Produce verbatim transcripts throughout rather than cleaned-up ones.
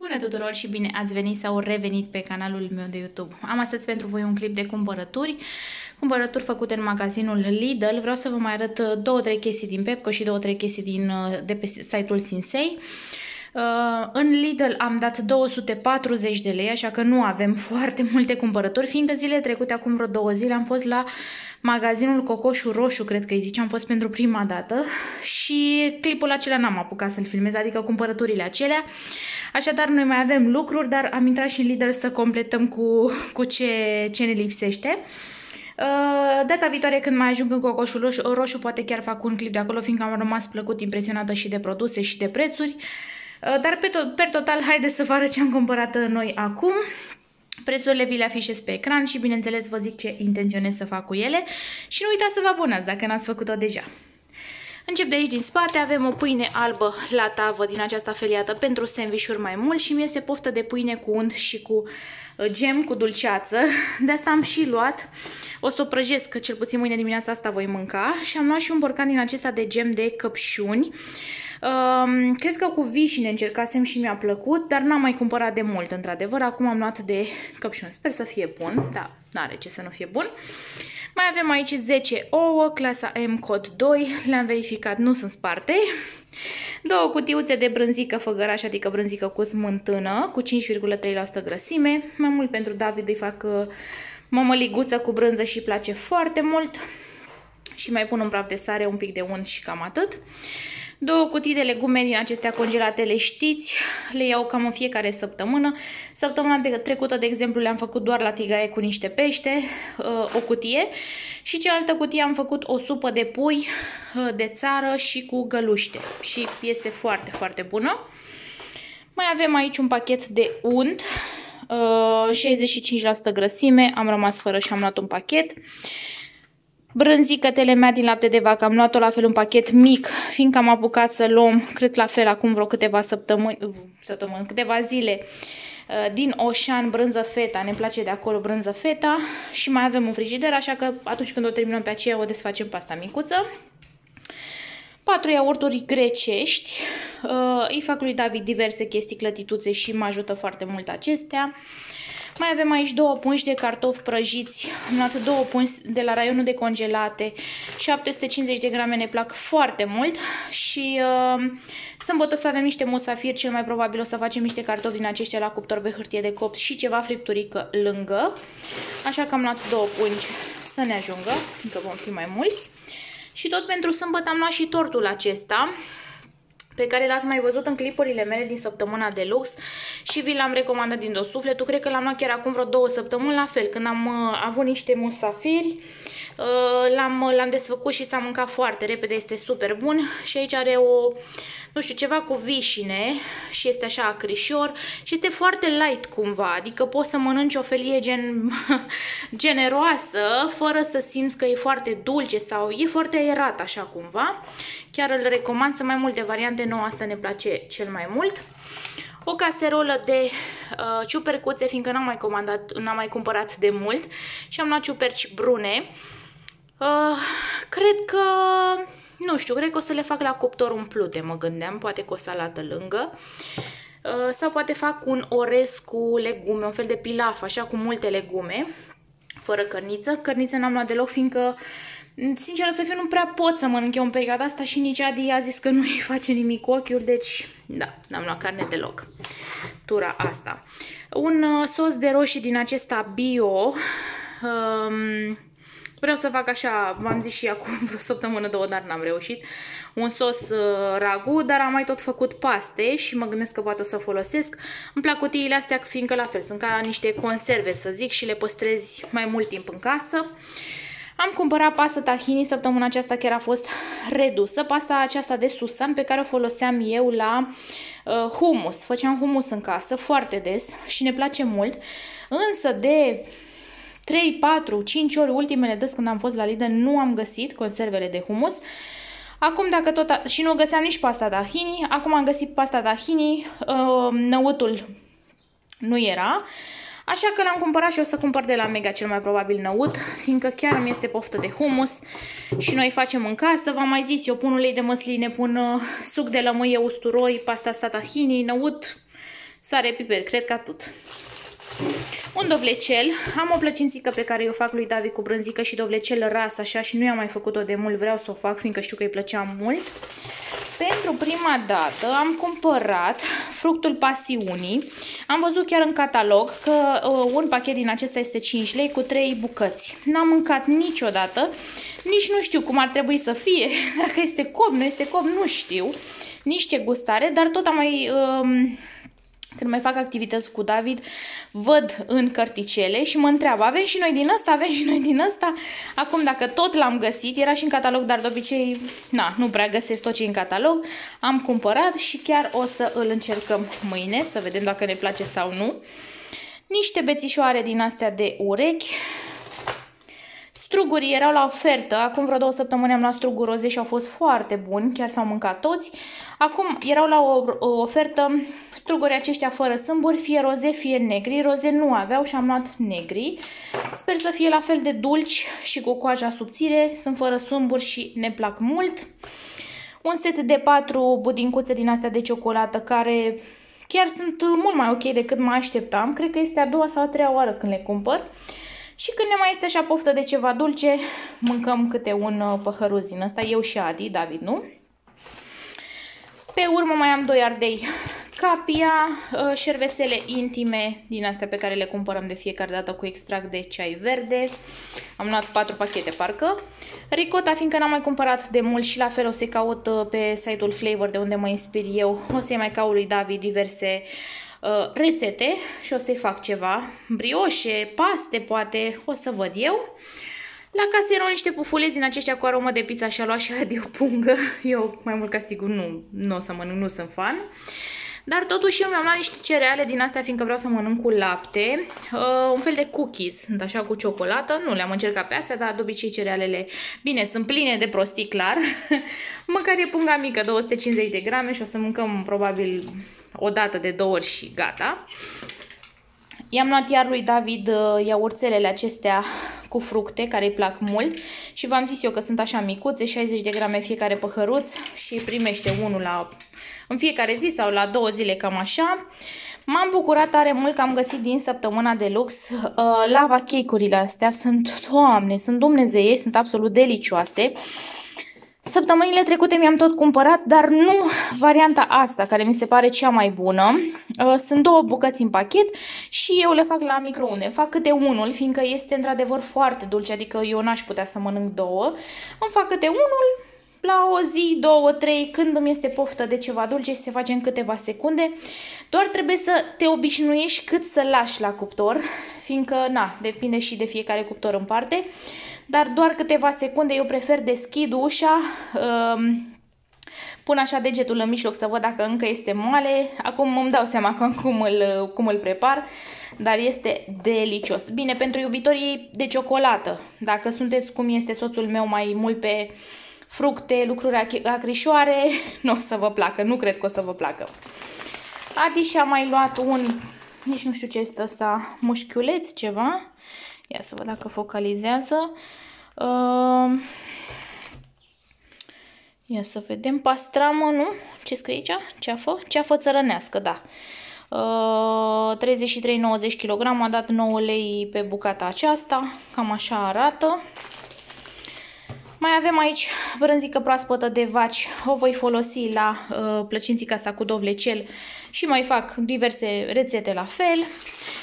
Bună tuturor și bine ați venit sau revenit pe canalul meu de YouTube. Am astăzi pentru voi un clip de cumpărături, cumpărături făcute în magazinul Lidl. Vreau să vă mai arăt două-trei chestii din Pepco și două-trei chestii din, de pe site-ul Sinsay. Uh, în Lidl am dat două sute patruzeci de lei, așa că nu avem foarte multe cumpărături, fiindcă zilele trecute, acum vreo două zile, am fost la magazinul Cocoșul Roșu, cred că îi zice, am fost pentru prima dată și clipul acela n-am apucat să-l filmez, adică cumpărăturile acelea. Așadar, noi mai avem lucruri, dar am intrat și în Lidl să completăm cu, cu ce, ce ne lipsește. Data viitoare, când mai ajung în Cocoșul Roșu, poate chiar fac un clip de acolo, fiindcă am rămas plăcut impresionată și de produse și de prețuri. Dar pe, to pe total, haideți să vă arăt ce am cumpărat noi acum. Prețurile vi le afișez pe ecran și bineînțeles vă zic ce intenționez să fac cu ele. Și nu uitați să vă abonați dacă n-ați făcut-o deja. Încep de aici din spate, avem o pâine albă la tavă din aceasta feliată pentru sandvișuri mai mult și mi este poftă de pâine cu unt și cu gem, cu dulceață. De asta am și luat, o să o prăjesc, că cel puțin mâine dimineața asta voi mânca. Și am luat și un borcan din acesta de gem de căpșuni. Um, cred că cu vișine încercasem și mi-a plăcut, dar n-am mai cumpărat de mult, într-adevăr. Acum am luat de căpșuni. Sper să fie bun, da, n-are ce să nu fie bun. Mai avem aici zece ouă, clasa M, cod doi, le-am verificat, nu sunt sparte. Două cutiuțe de brânzică făgăraș, adică brânzică cu smântână, cu cinci virgulă trei la sută grăsime. Mai mult pentru David, îi fac mămăliguță cu brânză și îi place foarte mult. Și mai pun un praf de sare, un pic de unt și cam atât. Două cutii de legume din acestea congelate, le știți, le iau cam în fiecare săptămână. Săptămâna trecută, de exemplu, le-am făcut doar la tigaie cu niște pește, o cutie. Și cealaltă cutie am făcut o supă de pui de țară și cu găluște. Și este foarte, foarte bună. Mai avem aici un pachet de unt, șaizeci și cinci la sută grăsime, am rămas fără și am luat un pachet. Brânzică telemea din lapte de vacă, am luat-o la fel un pachet mic, fiindcă am apucat să luăm, cred la fel acum vreo câteva săptămâni, săptămâni câteva zile, din Oșan, brânză feta, ne place de acolo brânză feta și mai avem un frigider, așa că atunci când o terminăm pe aceea o desfacem pe asta micuță. Patru iaurturi grecești, îi fac lui David diverse chestii, clătituțe și mă ajută foarte mult acestea. Mai avem aici două pungi de cartofi prăjiți, am luat două pungi de la raionul de congelate, șapte sute cincizeci de grame, ne plac foarte mult și uh, sâmbătă o să avem niște musafiri, cel mai probabil o să facem niște cartofi din aceștia la cuptor pe hârtie de copt și ceva fripturică lângă, așa că am luat două pungi să ne ajungă, încă vom fi mai mulți. Și tot pentru sâmbătă am luat și tortul acesta, pe care l-ați mai văzut în clipurile mele din săptămâna de lux și vi l-am recomandat din tot sufletul. Cred că l-am luat chiar acum vreo două săptămâni, la fel, când am uh, avut niște musafiri, uh, l-am desfăcut și s-a mâncat foarte repede, este super bun. Și aici are o, nu știu, ceva cu vișine și este așa acrișor și este foarte light cumva, adică poți să mănânci o felie gen, generoasă, fără să simți că e foarte dulce sau e foarte aerat așa cumva. Chiar îl recomand, să mai multe variante, nouă asta ne place cel mai mult. O caserolă de uh, ciupercuțe, fiindcă n-am mai comandat, n-am mai cumpărat de mult și am luat ciuperci brune. Uh, cred că, nu știu, cred că o să le fac la cuptor umplute, mă gândeam, poate cu o salată lângă. Uh, sau poate fac un orez cu legume, un fel de pilaf, așa, cu multe legume, fără cărniță. Cărniță n-am luat deloc, fiindcă sincer să fiu, nu prea pot să mănânc eu în perioada asta și nici Adi a zis că nu îi face nimic cu ochiul, deci da, n-am luat carne deloc tura asta. Un uh, sos de roșii din acesta bio, um, vreau să fac așa, v-am zis și acum vreo săptămână, două, dar n-am reușit, un sos uh, ragu, dar am mai tot făcut paste și mă gândesc că poate o să folosesc. Îmi plac cutiile astea, fiindcă la fel, sunt ca niște conserve, să zic, și le păstrezi mai mult timp în casă. Am cumpărat pasta tahini, săptămâna aceasta chiar a fost redusă, pasta aceasta de susan pe care o foloseam eu la uh, hummus. Făceam hummus în casă foarte des și ne place mult, însă de trei, patru, cinci ori, ultimele dăți când am fost la Lidl, nu am găsit conservele de hummus. Acum dacă tot a... și nu găseam nici pasta tahini, acum am găsit pasta tahini, uh, năutul nu era. Așa că l-am cumpărat și o să cumpăr de la Mega cel mai probabil năut, fiindcă chiar îmi este poftă de hummus și noi facem în casă. V-am mai zis, eu pun ulei de măsline, pun uh, suc de lămâie, usturoi, pasta asta tahini, năut sare, piper, cred că atât. Un dovlecel, am o plăcințică pe care eu fac lui David cu brânzică și dovlecel ras așa și nu i-am mai făcut-o de mult, vreau să o fac fiindcă știu că îi plăcea mult. Pentru prima dată am cumpărat fructul pasiunii, am văzut chiar în catalog că un pachet din acesta este cinci lei cu trei bucăți. N-am mâncat niciodată, nici nu știu cum ar trebui să fie, dacă este copt, nu este copt, nu știu, nici ce gustare, dar tot am mai... Um, Când mai fac activități cu David, văd în cărticele și mă întreabă, avem și noi din ăsta, avem și noi din ăsta? Acum, dacă tot l-am găsit, era și în catalog, dar de obicei, na, nu prea găsesc tot ce e în catalog, am cumpărat și chiar o să îl încercăm mâine, să vedem dacă ne place sau nu. Niște bețișoare din astea de urechi. Strugurii erau la ofertă, acum vreo două săptămâni am luat struguri roze și au fost foarte buni, chiar s-au mâncat toți. Acum erau la o, o ofertă strugurii aceștia fără sâmburi, fie roze, fie negri. Roze nu aveau și am luat negri. Sper să fie la fel de dulci și cu coaja subțire, sunt fără sâmburi și ne plac mult. Un set de patru budincuțe din astea de ciocolată care chiar sunt mult mai ok decât mă așteptam. Cred că este a doua sau a treia oară când le cumpăr. Și când ne mai este așa poftă de ceva dulce, mâncăm câte un păhăruț din ăsta, eu și Adi, David nu. Pe urmă mai am doi ardei capia, șervețele intime din astea pe care le cumpărăm de fiecare dată cu extract de ceai verde. Am luat patru pachete parcă. Ricota, fiindcă n-am mai cumpărat de mult și la fel o să-i caut pe site-ul Flavor de unde mă inspir eu. O să-i mai caut lui David diverse Uh, rețete și o să-i fac ceva, brioșe, paste poate, o să văd eu. La casă erau niște pufuleți din aceștia cu aromă de pizza și a luat și Adi o pungă. Eu mai mult ca sigur nu, nu o să mănânc, nu sunt fan. Dar totuși eu mi-am luat niște cereale din astea fiindcă vreau să mănânc cu lapte. Uh, un fel de cookies, sunt așa cu ciocolată, nu le-am încercat pe astea, dar de obicei cerealele, bine, sunt pline de prostii, clar. Măcar e punga mică, două sute cincizeci de grame și o să mâncăm probabil o dată de două ori și gata. I-am luat iar lui David iaurțelele acestea cu fructe care îi plac mult și v-am zis eu că sunt așa micuțe, șaizeci de grame fiecare păhăruț și primește unul la, în fiecare zi sau la două zile, cam așa. M-am bucurat tare mult că am găsit din săptămâna de lux uh, lava cake-urile astea. Sunt, doamne, sunt dumnezeiești, sunt absolut delicioase. Săptămânile trecute mi-am tot cumpărat, dar nu varianta asta, care mi se pare cea mai bună. Sunt două bucăți în pachet și eu le fac la microunde. Fac câte unul, fiindcă este într-adevăr foarte dulce, adică eu n-aș putea să mănânc două. Îmi fac câte unul la o zi, două, trei, când îmi este poftă de ceva dulce și se face în câteva secunde. Doar trebuie să te obișnuiești cât să lași la cuptor, fiindcă, na, depinde și de fiecare cuptor în parte. Dar doar câteva secunde, eu prefer deschid ușa, pun așa degetul în mijloc să văd dacă încă este moale. Acum îmi dau seama cum îl, cum îl prepar, dar este delicios. Bine, pentru iubitorii de ciocolată, dacă sunteți cum este soțul meu mai mult pe fructe, lucruri acrișoare, nu o să vă placă, nu cred că o să vă placă. Adi și-a mai luat un, nici nu știu ce este ăsta, mușchiuleț ceva. Ia să văd dacă focalizează. Uh, ia să vedem. Pastramă, nu? Ce scrie aici? Ceafă? Ceafă țărănească, da. Uh, treizeci și trei virgulă nouăzeci de kilograme, a dat nouă lei pe bucata aceasta. Cam așa arată. Mai avem aici brânzică proaspătă de vaci. O voi folosi la uh, plăcințica asta cu dovlecel și mai fac diverse rețete la fel.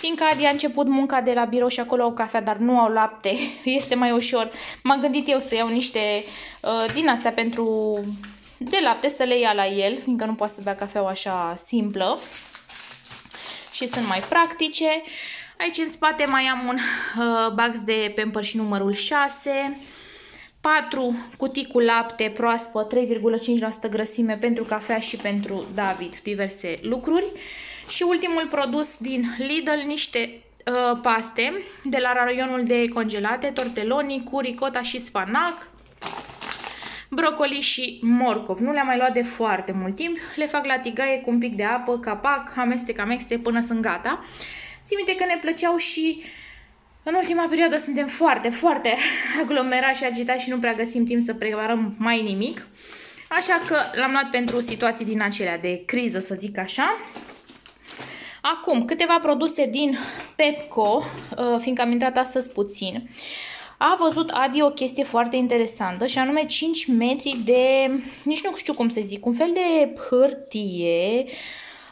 Fiindcă Adi a început munca de la birou și acolo au cafea, dar nu au lapte, este mai ușor. M-am gândit eu să iau niște uh, din astea pentru de lapte, să le ia la el, fiindcă nu poate să bea cafeaua așa simplă. Și sunt mai practice. Aici în spate mai am un uh, box de Pamper și numărul șase. patru cutii cu lapte proaspăt, trei virgulă cinci la sută grăsime pentru cafea și pentru David, diverse lucruri. Și ultimul produs din Lidl, niște uh, paste de la raionul de congelate, torteloni cu ricota și spanac, brocoli și morcov. Nu le-am mai luat de foarte mult timp, le fac la tigaie cu un pic de apă, capac, amestec, amestec până sunt gata. Țin minte că ne plăceau și în ultima perioadă suntem foarte, foarte aglomerați și agitați și nu prea găsim timp să preparăm mai nimic. Așa că l-am luat pentru situații din acelea de criză, să zic așa. Acum, câteva produse din Pepco, fiindcă am intrat astăzi puțin. A văzut Adi o chestie foarte interesantă și anume cinci metri de, nici nu știu cum să zic, un fel de hârtie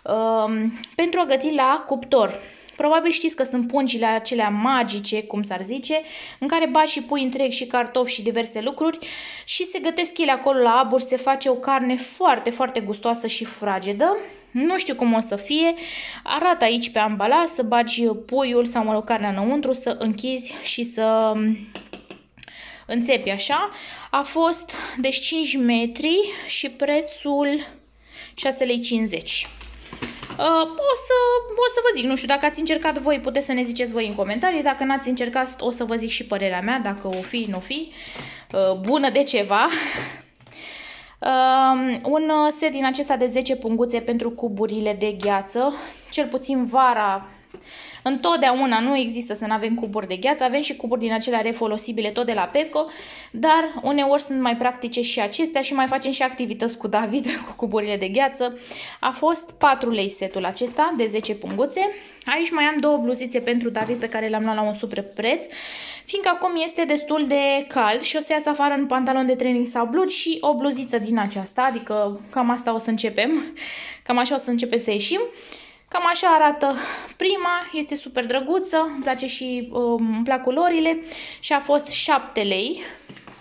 um, pentru a găti la cuptor. Probabil știți că sunt pungile acelea magice, cum s-ar zice, în care bagi și pui întreg și cartofi și diverse lucruri și se gătesc ele acolo la aburi, se face o carne foarte, foarte gustoasă și fragedă. Nu știu cum o să fie, arată aici pe ambalaj să bagi puiul sau mă rog, carnea înăuntru, să închizi și să înțepi așa. A fost de cinci metri și prețul șase lei cincizeci. O să, o să vă zic, nu știu, dacă ați încercat voi, puteți să ne ziceți voi în comentarii, dacă n-ați încercat o să vă zic și părerea mea, dacă o fi, nu fi, bună de ceva. Um, un set din acesta de zece punguțe pentru cuburile de gheață, cel puțin vara, întotdeauna nu există să nu avem cuburi de gheață, avem și cuburi din acelea refolosibile tot de la Pepco, dar uneori sunt mai practice și acestea și mai facem și activități cu David cu cuburile de gheață. A fost patru lei setul acesta de zece punguțe. Aici mai am două bluzițe pentru David pe care le-am luat la un super preț, fiindcă acum este destul de cald și o să ias afară în pantalon de training sau blugi și o bluziță din aceasta, adică cam asta o să începem, cam așa o să începem să ieșim. Cam așa arată prima, este super drăguță, îmi place și um, îmi plac culorile și a fost șapte lei,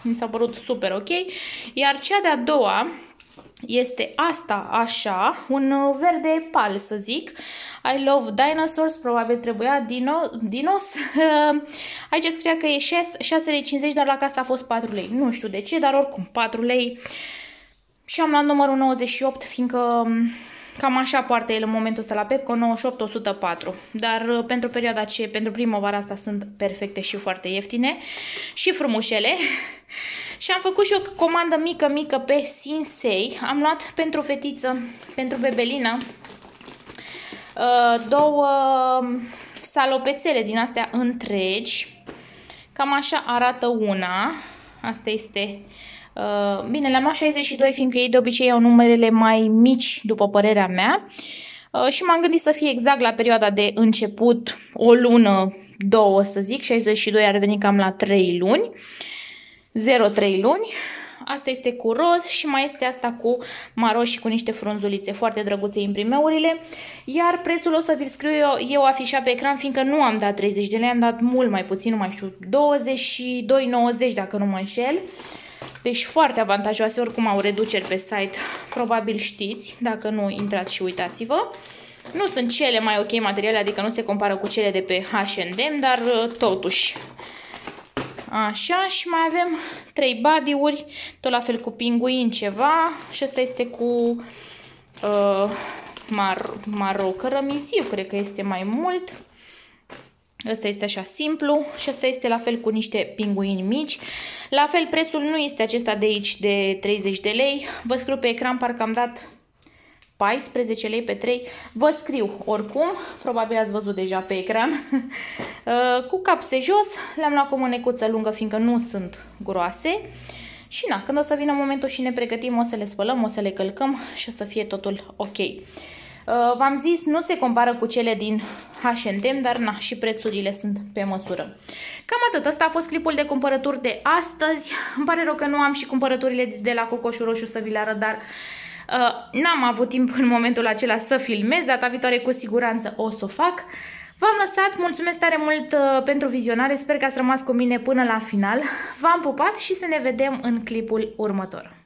mi s-a părut super ok. Iar cea de-a doua este asta așa, un verde pal să zic, I love dinosaurs, probabil trebuia dino, dinos. Aici scria că e șase lei cincizeci, dar la casa a fost patru lei, nu știu de ce, dar oricum patru lei și am luat numărul nouăzeci și opt, fiindcă... Cam așa poartă el în momentul ăsta la Pepco, nouăzeci și opt, o sută patru, dar pentru perioada ce, pentru primăvara asta sunt perfecte și foarte ieftine și frumușele. Și am făcut și o comandă mică, mică pe Sinsay. Am luat pentru fetiță, pentru bebelină, două salopețele din astea întregi. Cam așa arată una, asta este... Bine, le-am luat șaizeci și doi, fiindcă ei de obicei au numerele mai mici, după părerea mea. Și m-am gândit să fie exact la perioada de început, o lună, două să zic. șaizeci și doi ar veni cam la trei luni, zero trei luni. Asta este cu roz și mai este asta cu maro și cu niște frunzulițe. Foarte drăguțe imprimeurile. Iar prețul o să vi-l scriu eu, eu afișat pe ecran, fiindcă nu am dat treizeci de lei, am dat mult mai puțin, nu mai știu, douăzeci și doi nouăzeci dacă nu mă înșel. Deci foarte avantajoase, oricum au reduceri pe site, probabil știți, dacă nu intrați și uitați-vă. Nu sunt cele mai ok materiale, adică nu se compară cu cele de pe H and M, dar totuși. Așa, și mai avem trei body-uri, tot la fel cu pinguin ceva, și ăsta este cu uh, mar, maro cărămisiu, cred că este mai mult. Ăsta este așa simplu și ăsta este la fel cu niște pinguini mici. La fel, prețul nu este acesta de aici de treizeci de lei. Vă scriu pe ecran, parcă am dat paisprezece lei pe trei. Vă scriu oricum, probabil ați văzut deja pe ecran. Cu capse jos, le-am luat cu mânecuță lungă, fiindcă nu sunt groase. Și na, când o să vină momentul și ne pregătim, o să le spălăm, o să le călcăm și o să fie totul ok. V-am zis, nu se compară cu cele din H and M, dar na, și prețurile sunt pe măsură. Cam atât, asta a fost clipul de cumpărături de astăzi. Îmi pare rău că nu am și cumpărăturile de la Cocoșul Roșu să vi le arăt, dar uh, n-am avut timp în momentul acela să filmez. Data viitoare cu siguranță o să o fac. V-am lăsat, mulțumesc tare mult uh, pentru vizionare, sper că ați rămas cu mine până la final. V-am pupat și să ne vedem în clipul următor.